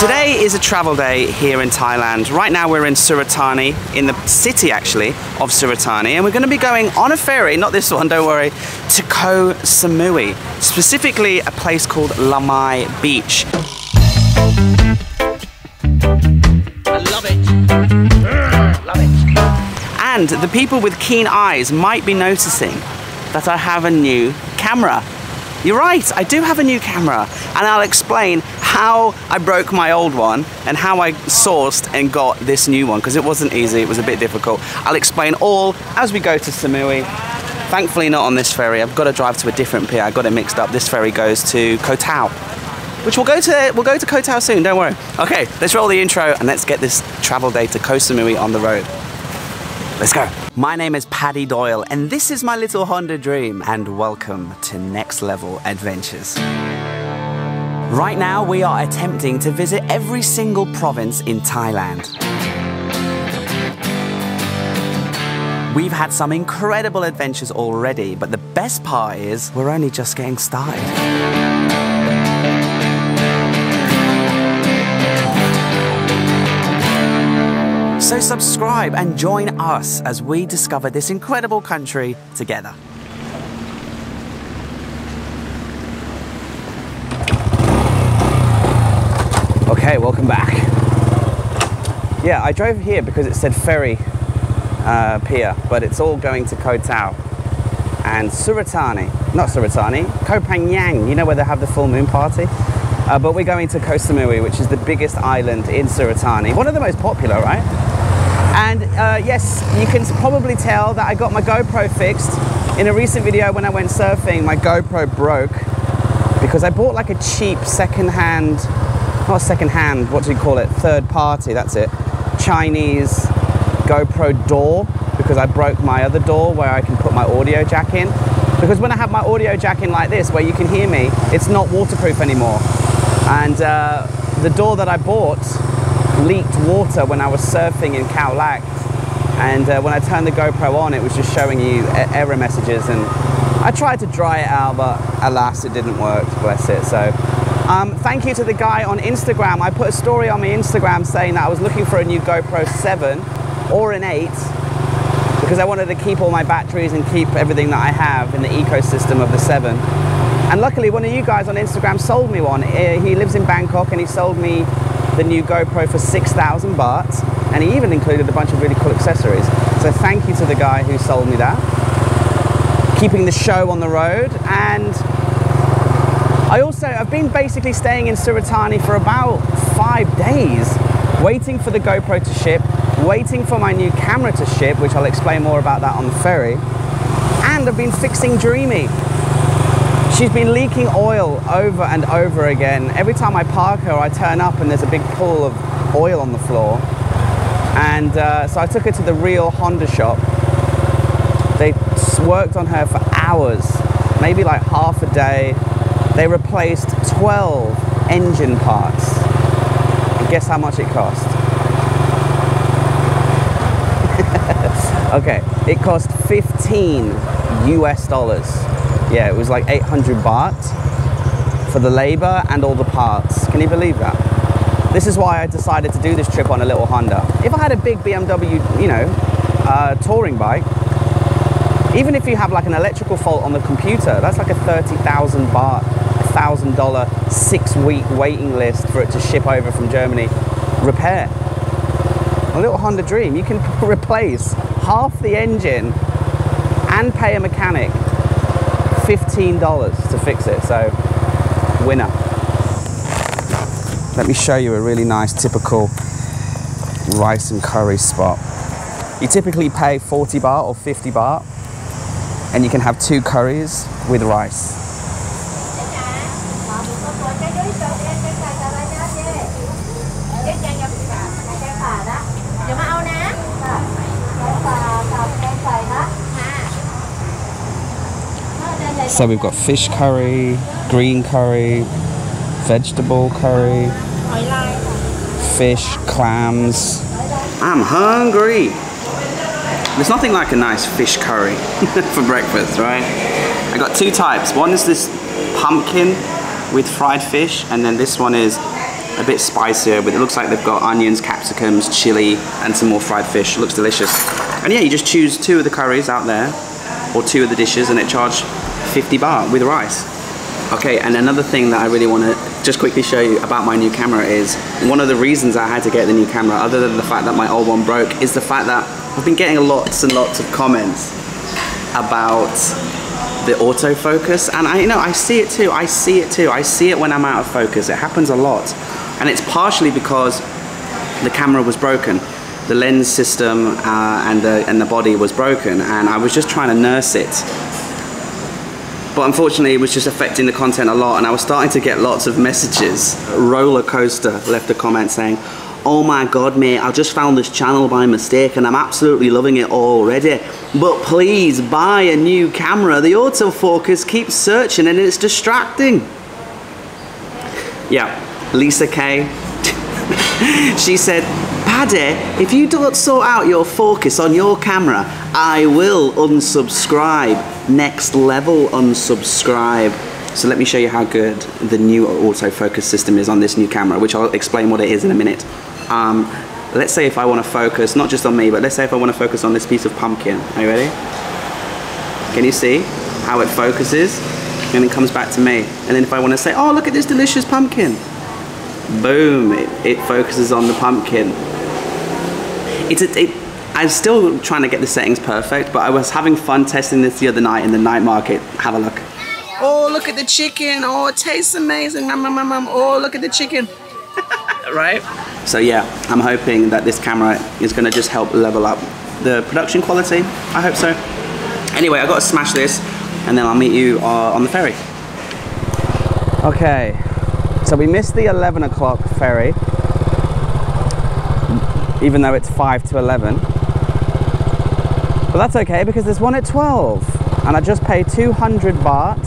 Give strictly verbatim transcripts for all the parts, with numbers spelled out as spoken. Today is a travel day here in Thailand. Right now we're in Surat Thani, in the city actually of Surat Thani, and we're going to be going on a ferry, not this one, don't worry, to Koh Samui, specifically a place called Lamai Beach. I love it. Love it. And the people with keen eyes might be noticing that I have a new camera. You're right, I do have a new camera, and I'll explain how I broke my old one and how I sourced and got this new one, because it wasn't easy, it was a bit difficult. I'll explain all as we go to Samui. Thankfully not on this ferry, I've got to drive to a different pier, I got it mixed up. This ferry goes to Koh Tao, which we'll go to, we'll go to Koh Tao soon, don't worry. Okay, let's roll the intro and let's get this travel day to Koh Samui on the road. Let's go. My name is Paddy Doyle and this is my little Honda Dream, and welcome to Next Level Adventures. Right now we are attempting to visit every single province in Thailand. We've had some incredible adventures already, but the best part is we're only just getting started. So subscribe and join us as we discover this incredible country together. Okay, welcome back. Yeah, I drove here because it said ferry uh, pier, but it's all going to Koh Tao and Surat Thani, not Surat Thani, Koh Phangan, you know where they have the full moon party? Uh, but we're going to Koh Samui, which is the biggest island in Surat Thani, one of the most popular, right? And uh, yes, you can probably tell that I got my GoPro fixed. In a recent video when I went surfing, my GoPro broke because I bought like a cheap second-hand, not second-hand, what do you call it? Third-party, that's it. Chinese GoPro door, because I broke my other door where I can put my audio jack in. Because when I have my audio jack in like this, where you can hear me, it's not waterproof anymore. And uh, the door that I bought leaked water when I was surfing in Khao Lak, and uh, when I turned the GoPro on, it was just showing you error messages, and I tried to dry it out, but alas, it didn't work, bless it. So um, thank you to the guy on Instagram. I put a story on my Instagram saying that I was looking for a new GoPro seven or an eight, because I wanted to keep all my batteries and keep everything that I have in the ecosystem of the seven. And luckily one of you guys on Instagram sold me one. He lives in Bangkok and he sold me the new GoPro for six thousand baht, and he even included a bunch of really cool accessories. So thank you to the guy who sold me that. Keeping the show on the road. And I also, I've been basically staying in Surat Thani for about five days, waiting for the GoPro to ship, waiting for my new camera to ship, which I'll explain more about that on the ferry. And I've been fixing Dreamy. She's been leaking oil over and over again. Every time I park her, I turn up and there's a big pool of oil on the floor. And uh, so I took her to the real Honda shop. They worked on her for hours, maybe like half a day. They replaced twelve engine parts. And guess how much it cost? Okay, it cost fifteen U S dollars. Yeah, it was like eight hundred baht for the labor and all the parts. Can you believe that? This is why I decided to do this trip on a little Honda. If I had a big B M W, you know, uh, touring bike, even if you have like an electrical fault on the computer, that's like a thirty thousand baht, one thousand dollar six-week waiting list for it to ship over from Germany. Repair. A little Honda Dream, you can replace half the engine and pay a mechanic fifteen dollars to fix it, so winner. Let me show you a really nice typical rice and curry spot. You typically pay forty baht or fifty baht and you can have two curries with rice. So we've got fish curry, green curry, vegetable curry, fish, clams. I'm hungry. There's nothing like a nice fish curry for breakfast, right? I got two types. One is this pumpkin with fried fish, and then this one is a bit spicier, but it looks like they've got onions, capsicums, chili, and some more fried fish. It looks delicious. And yeah, you just choose two of the curries out there, or two of the dishes, and it charged fifty baht with rice. Okay, and another thing that I really want to just quickly show you about my new camera is, one of the reasons I had to get the new camera, other than the fact that my old one broke, is the fact that I've been getting lots and lots of comments about the autofocus, and I you know I see it too, I see it too, I see it when I'm out of focus. It happens a lot, and it's partially because the camera was broken. The lens system uh, and, the, and the body was broken, and I was just trying to nurse it. But unfortunately, it was just affecting the content a lot, and I was starting to get lots of messages. Roller Coaster left a comment saying, "Oh my God, mate, I just found this channel by mistake and I'm absolutely loving it already. But please buy a new camera. The autofocus keeps searching and it's distracting." Yeah, Lisa Kay, she said, "Paddy, if you don't sort out your focus on your camera, I will unsubscribe. Next level unsubscribe." So let me show you how good the new autofocus system is on this new camera, which I'll explain what it is in a minute. Um, let's say if I want to focus, not just on me, but let's say if I want to focus on this piece of pumpkin. Are you ready? Can you see how it focuses? And it comes back to me. And then if I want to say, "Oh, look at this delicious pumpkin," boom, it, it focuses on the pumpkin. It's a... It, I'm still trying to get the settings perfect, but I was having fun testing this the other night in the night market. Have a look. Oh, look at the chicken. Oh, it tastes amazing. Nom, nom, nom, nom. Oh, look at the chicken. Right? So yeah, I'm hoping that this camera is going to just help level up the production quality. I hope so. Anyway, I've got to smash this, and then I'll meet you uh, on the ferry. Okay, so we missed the eleven o'clock ferry, even though it's five to eleven. But that's okay, because there's one at twelve, and I just paid two hundred baht.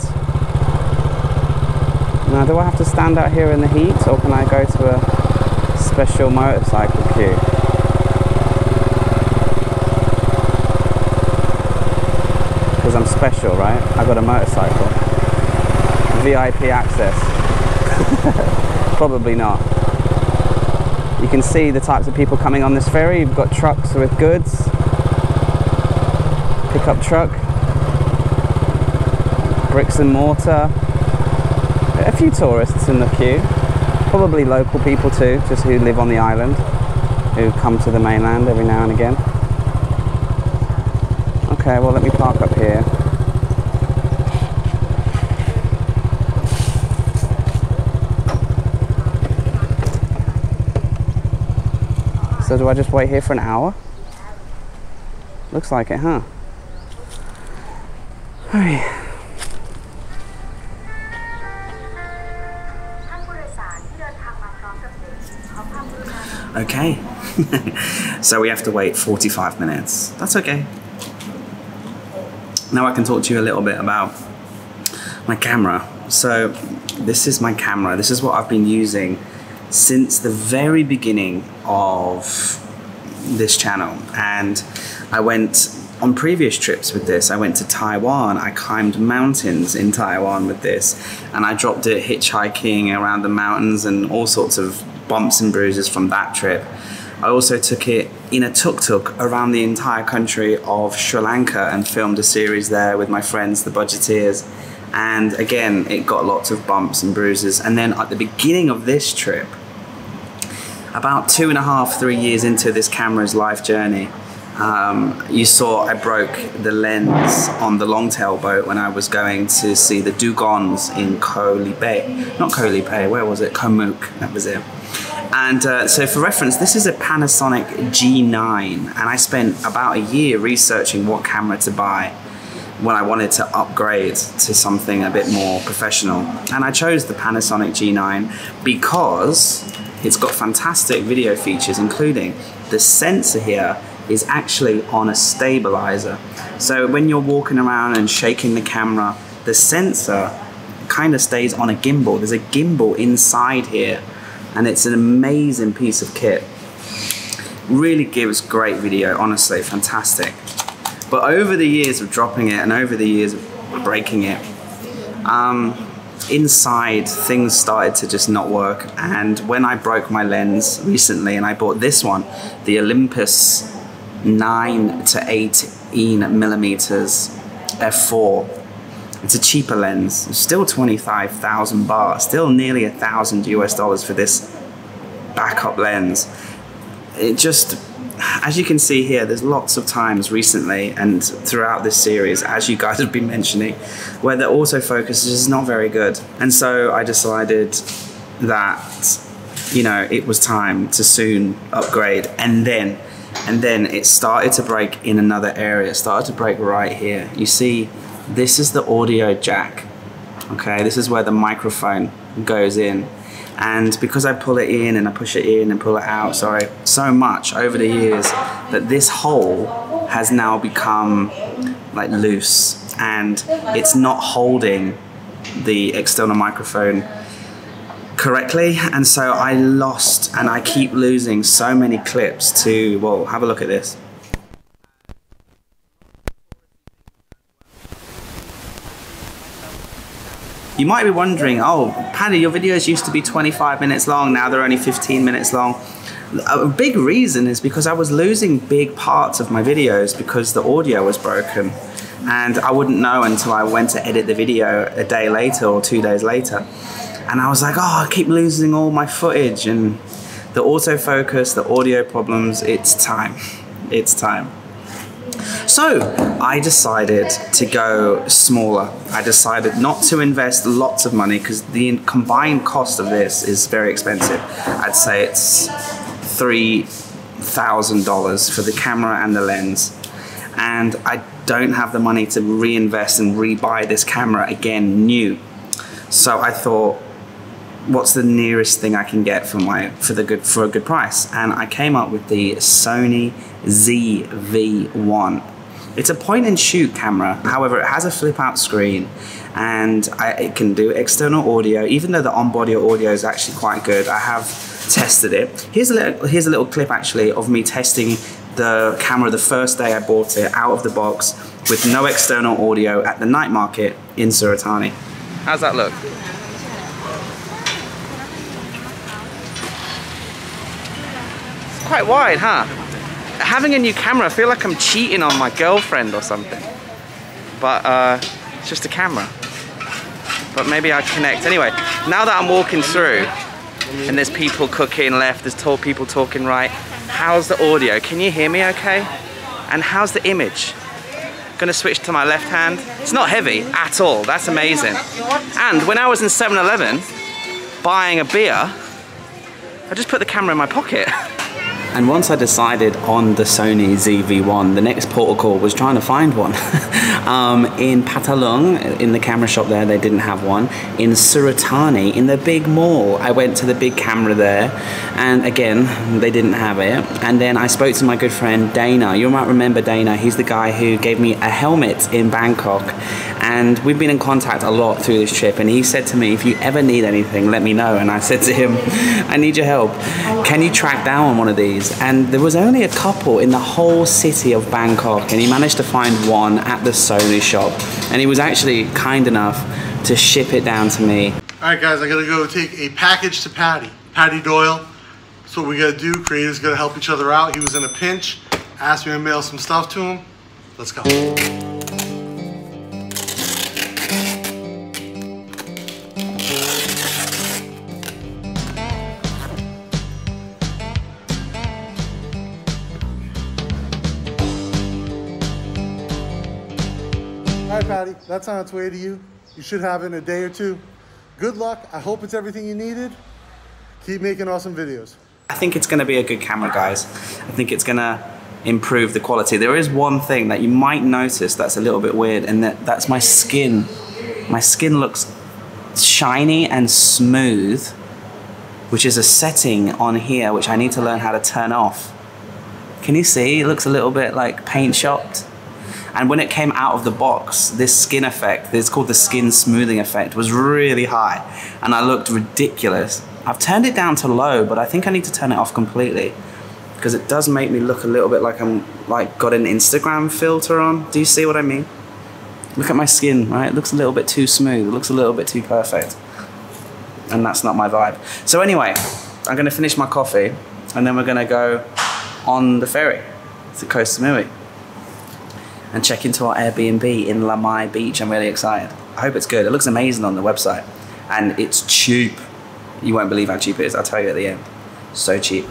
Now, do I have to stand out here in the heat, or can I go to a special motorcycle queue? Because I'm special, right? I got a motorcycle. V I P access. Probably not. You can see the types of people coming on this ferry. You've got trucks with goods. Pickup truck, bricks and mortar, a few tourists in the queue, probably local people too, just who live on the island, who come to the mainland every now and again. Okay, well, let me park up here. So do I just wait here for an hour? Looks like it, huh? Oh, yeah. Okay. So we have to wait forty-five minutes. That's okay. Now I can talk to you a little bit about my camera. So this is my camera. This is what I've been using since the very beginning of this channel. And I went on previous trips with this. I went to Taiwan, I climbed mountains in Taiwan with this, and I dropped it hitchhiking around the mountains and all sorts of bumps and bruises from that trip. I also took it in a tuk-tuk around the entire country of Sri Lanka and filmed a series there with my friends, the Budgeteers, and again, it got lots of bumps and bruises. And then at the beginning of this trip, about two and a half, three years into this camera's life journey, Um, you saw I broke the lens on the longtail boat when I was going to see the dugongs in Koh Lipe. Not Koh Lipe, where was it? Koh Mook, that was it. And uh, so for reference, this is a Panasonic G nine, and I spent about a year researching what camera to buy when I wanted to upgrade to something a bit more professional. And I chose the Panasonic G nine because it's got fantastic video features, including the sensor here is actually on a stabilizer. So when you're walking around and shaking the camera, the sensor kind of stays on a gimbal. There's a gimbal inside here, and it's an amazing piece of kit. Really gives great video, honestly, fantastic. But over the years of dropping it and over the years of breaking it, um, inside, things started to just not work. And when I broke my lens recently and I bought this one, the Olympus nine to eighteen millimeters f four, it's a cheaper lens, it's still twenty-five thousand baht, still nearly a thousand U S dollars for this backup lens. It just, as you can see here, there's lots of times recently and throughout this series, as you guys have been mentioning, where the autofocus is not very good. And so I decided that, you know, it was time to soon upgrade. And then, and then it started to break in another area. It started to break right here. You see, this is the audio jack. Okay, this is where the microphone goes in. And because I pull it in and I push it in and pull it out, sorry, so much over the years that this hole has now become like loose and it's not holding the external microphone correctly. And so I lost and I keep losing so many clips to, well, have a look at this. You might be wondering, oh, Paddy, your videos used to be twenty-five minutes long, now they're only fifteen minutes long. A big reason is because I was losing big parts of my videos because the audio was broken. And I wouldn't know until I went to edit the video a day later or two days later. And I was like, oh, I keep losing all my footage and the autofocus, the audio problems, it's time, it's time. So I decided to go smaller. I decided not to invest lots of money because the combined cost of this is very expensive. I'd say it's three thousand dollars for the camera and the lens. And I don't have the money to reinvest and rebuy this camera again new. So I thought, what's the nearest thing I can get for my for the good for a good price? And I came up with the Sony Z V one. It's a point and shoot camera, however it has a flip out screen and I, it can do external audio, even though the on-body audio is actually quite good. I have tested it. Here's a little, here's a little clip actually of me testing the camera the first day I bought it out of the box with no external audio at the night market in Surat Thani. How's that look? It's quite wide, huh? Having a new camera, I feel like I'm cheating on my girlfriend or something. But uh, it's just a camera. But maybe I connect. Anyway, now that I'm walking through and there's people cooking left, there's tall people talking right, how's the audio? Can you hear me okay? And how's the image? I'm gonna switch to my left hand. It's not heavy at all, that's amazing. And when I was in seven eleven buying a beer, I just put the camera in my pocket. And once I decided on the Sony Z V one, the next port of call was trying to find one. um, in Patalung, in the camera shop there, they didn't have one. In Surat Thani, in the big mall, I went to the big camera there. And again, they didn't have it. And then I spoke to my good friend, Dana. You might remember Dana. He's the guy who gave me a helmet in Bangkok. And we've been in contact a lot through this trip. And he said to me, if you ever need anything, let me know. And I said to him, I need your help. Can you track down one of these? And there was only a couple in the whole city of Bangkok, and he managed to find one at the Sony shop, and he was actually kind enough to ship it down to me. Alright guys, I gotta go take a package to Paddy, Paddy Doyle. That's what we gotta do, creators gotta help each other out. He was in a pinch, asked me to mail some stuff to him. Let's go. Paddy, that's on its way to you. You should have it in a day or two. Good luck. I hope it's everything you needed. Keep making awesome videos. I think it's going to be a good camera, guys. I think it's going to improve the quality. There is one thing that you might notice that's a little bit weird, and that, that's my skin. My skin looks shiny and smooth, which is a setting on here which I need to learn how to turn off. Can you see? It looks a little bit like paint shopped. And when it came out of the box, this skin effect, it's called the skin smoothing effect, was really high. And I looked ridiculous. I've turned it down to low, but I think I need to turn it off completely. Because it does make me look a little bit like I'm like got an Instagram filter on. Do you see what I mean? Look at my skin, right? It looks a little bit too smooth. It looks a little bit too perfect. And that's not my vibe. So anyway, I'm gonna finish my coffee and then we're gonna go on the ferry to Koh Samui and check into our Airbnb in Lamai Beach. I'm really excited. I hope it's good. It looks amazing on the website and it's cheap. You won't believe how cheap it is. I'll tell you at the end. So cheap.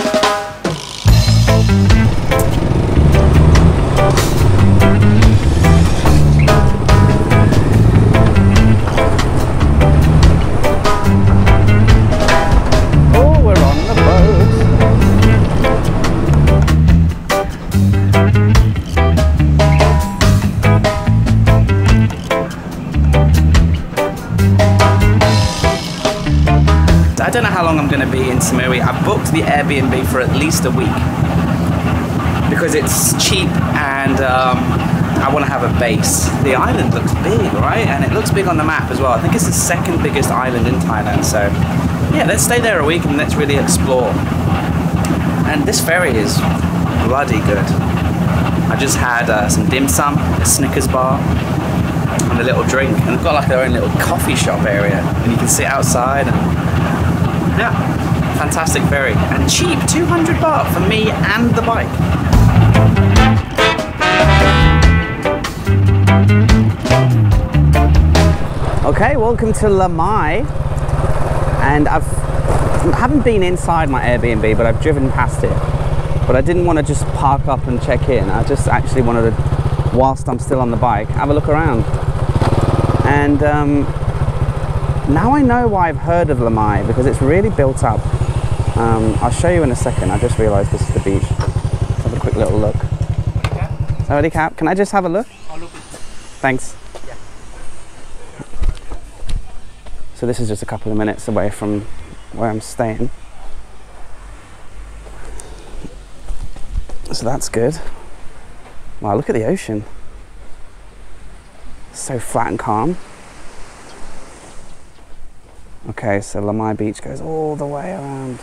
I don't know how long I'm going to be in Samui. I booked the Airbnb for at least a week because it's cheap and um, I want to have a base. The island looks big, right? And it looks big on the map as well. I think it's the second biggest island in Thailand. So yeah, let's stay there a week and let's really explore. And this ferry is bloody good. I just had uh, some dim sum, a Snickers bar, and a little drink. And they've got like their own little coffee shop area and you can sit outside and yeah, fantastic ferry and cheap, two hundred baht for me and the bike. Okay, welcome to Lamai, and I've I haven't been inside my Airbnb, but I've driven past it. But I didn't want to just park up and check in. I just actually wanted to, whilst I'm still on the bike, have a look around. And um, now I know why I've heard of Lamai, because it's really built up. Um, I'll show you in a second. I just realised this is the beach. Let's have a quick little look. Sawadee Kap, can I just have a look? Thanks. So this is just a couple of minutes away from where I'm staying. So that's good. Wow, look at the ocean. It's so flat and calm. Okay, so Lamai Beach goes all the way around.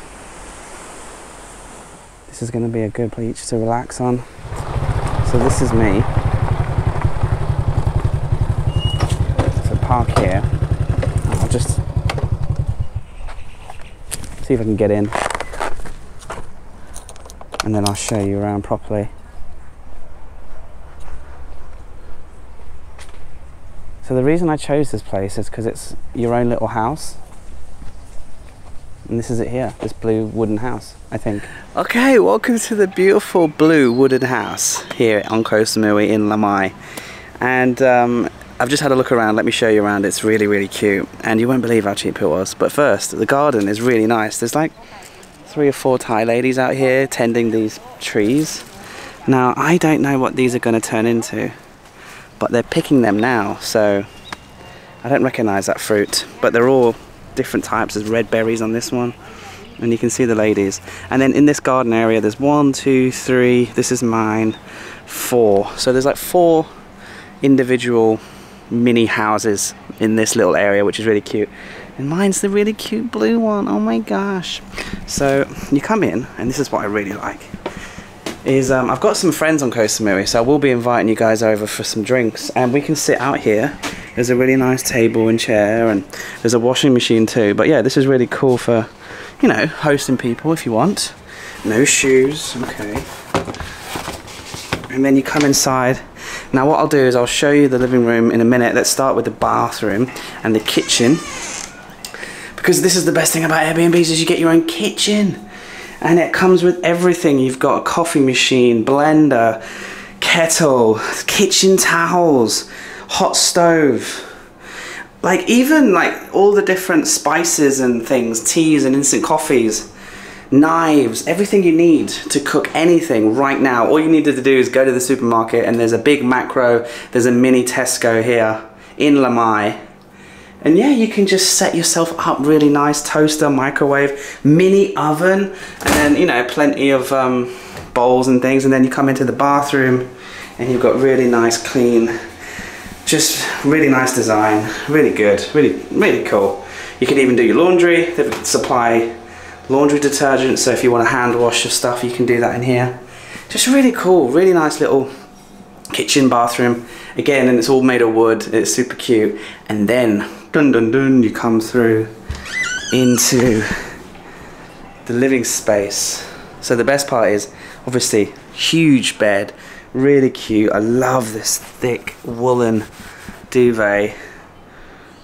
This is going to be a good beach to relax on. So this is me. So park here. I'll just see if I can get in. And then I'll show you around properly. So the reason I chose this place is because it's your own little house. And this is it here, this blue wooden house, I think. Okay, welcome to the beautiful blue wooden house here on Koh Samui in Lamai. And um, I've just had a look around, let me show you around. It's really, really cute. And you won't believe how cheap it was. But first, the garden is really nice. There's like three or four Thai ladies out here tending these trees. Now, I don't know what these are going to turn into, but they're picking them now. So I don't recognize that fruit, but they're all different types. There's red berries on this one, and you can see the ladies. And then in this garden area there's one two three, this is mine, four. So there's like four individual mini houses in this little area, which is really cute. And mine's the really cute blue one. Oh my gosh. So you come in, and this is what I really like is um, I've got some friends on Koh Samui, so I will be inviting you guys over for some drinks, and we can sit out here. There's a really nice table and chair, and there's a washing machine too. But yeah, this is really cool for, you know, hosting people if you want. No shoes, okay. And then you come inside. Now what I'll do is I'll show you the living room in a minute. Let's start with the bathroom and the kitchen, because this is the best thing about Airbnbs is you get your own kitchen. And it comes with everything. You've got a coffee machine, blender, kettle, kitchen towels, hot stove, like even like all the different spices and things, teas and instant coffees, knives, everything you need to cook anything right now. All you needed to do is go to the supermarket, and there's a big Macro, there's a mini Tesco here in Lamai. And yeah, you can just set yourself up really nice. Toaster, microwave, mini oven, and then, you know, plenty of um, bowls and things. And then you come into the bathroom and you've got really nice, clean, just really nice design, really good, really, really cool. You can even do your laundry. They supply laundry detergent, so if you want to hand wash your stuff, you can do that in here. Just really cool, really nice little kitchen bathroom. Again, and it's all made of wood, it's super cute. And then, dun dun dun, you come through into the living space. So the best part is, obviously, huge bed, really cute. I love this thick woolen duvet.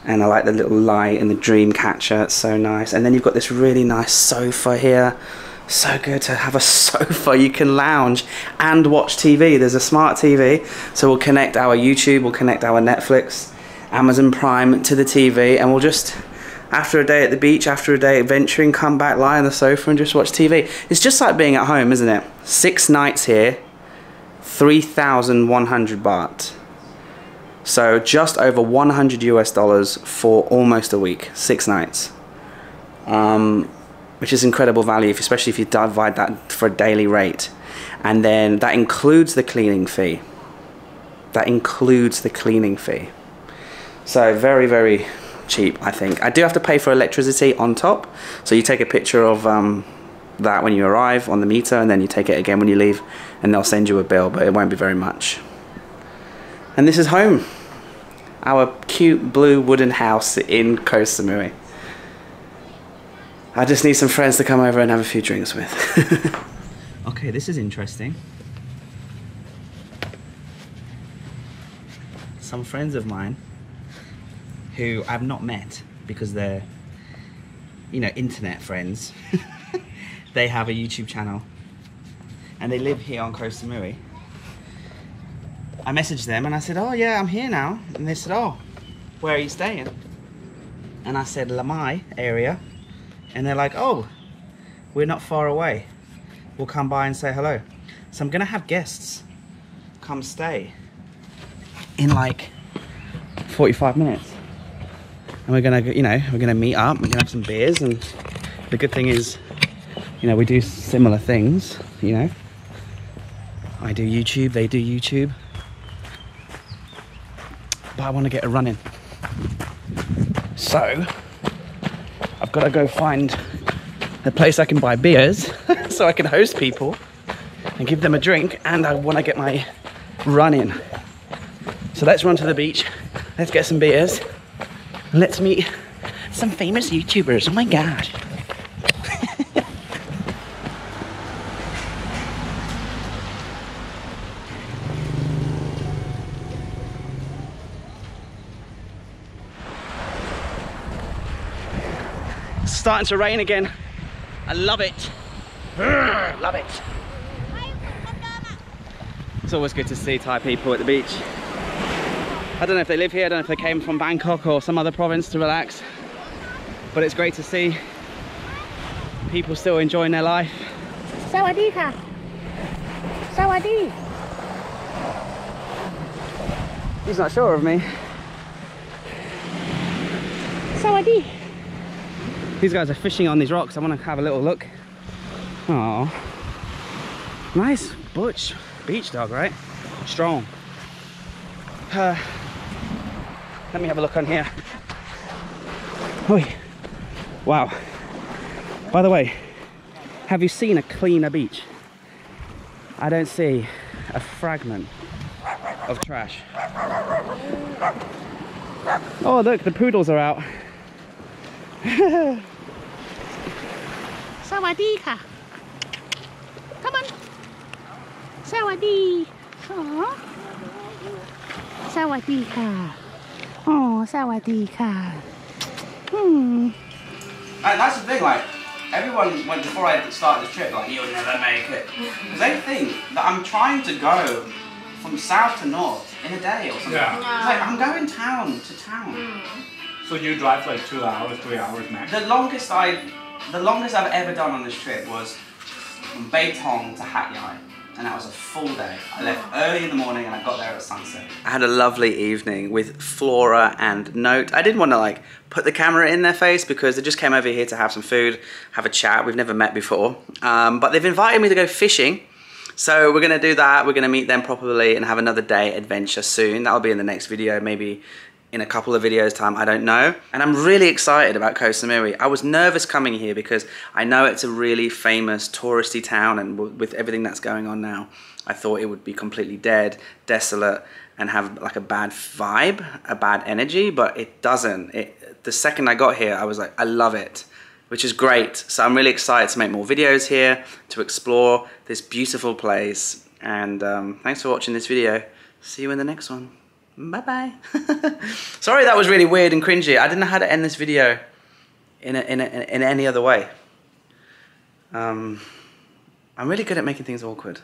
And I like the little light and the dream catcher, it's so nice. And then you've got this really nice sofa here. So good to have a sofa. You can lounge and watch T V. There's a smart T V, so we'll connect our YouTube, we'll connect our Netflix, Amazon Prime to the T V, and we'll just, after a day at the beach, after a day adventuring, come back, lie on the sofa and just watch T V. It's just like being at home, isn't it? Six nights here, three thousand one hundred baht. So just over one hundred US dollars for almost a week, six nights, um, which is incredible value, if, especially if you divide that for a daily rate. And then that includes the cleaning fee. That includes the cleaning fee. So very, very cheap, I think. I do have to pay for electricity on top. So you take a picture of um, that when you arrive on the meter, and then you take it again when you leave, and they'll send you a bill, but it won't be very much. And this is home, our cute blue wooden house in Koh Samui. I just need some friends to come over and have a few drinks with. Okay, this is interesting. Some friends of mine who I've not met because they're, you know, internet friends. They have a YouTube channel and they live here on Koh Samui. I messaged them and I said, oh yeah, I'm here now. And they said, oh, where are you staying? And I said, Lamai area. And they're like, oh, we're not far away. We'll come by and say hello. So I'm gonna have guests come stay in like forty-five minutes. And we're gonna, you know, we're gonna meet up, we're gonna have some beers. And the good thing is, you know, we do similar things, you know. I do YouTube, they do YouTube. But I want to get a run in. So, I've got to go find a place I can buy beers so I can host people and give them a drink, and I want to get my run in. So let's run to the beach, let's get some beers, and let's meet some famous YouTubers. Oh my God. Starting to rain again. I love it. Urgh, love it. It's always good to see Thai people at the beach. I don't know if they live here, I don't know if they came from Bangkok or some other province to relax, but it's great to see people still enjoying their life. Sawadee ka. Sawadee. He's not sure of me. Sawadee. These guys are fishing on these rocks. I want to have a little look. Oh, nice butch beach dog, right? Strong. Uh, let me have a look on here. Oi. Wow. By the way, have you seen a cleaner beach? I don't see a fragment of trash. Oh, look, the poodles are out. Sawadee ka. Come on. Sawadee. Oh. Sawadee ka. Oh, sawadee ka. Hmm. And that's the thing, like, everyone, when before I started the trip, like, you'll never make it. Because they think that I'm trying to go from south to north in a day or something. Yeah. No. It's like, I'm going town to town. Mm. So you drive like two hours, three hours max? The longest I've, the longest I've ever done on this trip was from Beitong to Hat Yai, and that was a full day. I left early in the morning and I got there at sunset. I had a lovely evening with Flora and Note. I didn't want to like put the camera in their face because they just came over here to have some food, have a chat. We've never met before, um, but they've invited me to go fishing. So we're going to do that. We're going to meet them properly and have another day adventure soon. That'll be in the next video, maybe in a couple of videos time, I don't know. And I'm really excited about Koh Samui. I was nervous coming here because I know it's a really famous touristy town, and w with everything that's going on now, I thought it would be completely dead, desolate, and have like a bad vibe, a bad energy, but it doesn't. It, the second I got here, I was like, I love it, which is great. So I'm really excited to make more videos here, to explore this beautiful place. And um, thanks for watching this video. See you in the next one. Bye-bye. Sorry that was really weird and cringy. I didn't know how to end this video in, a, in, a, in any other way. Um, I'm really good at making things awkward.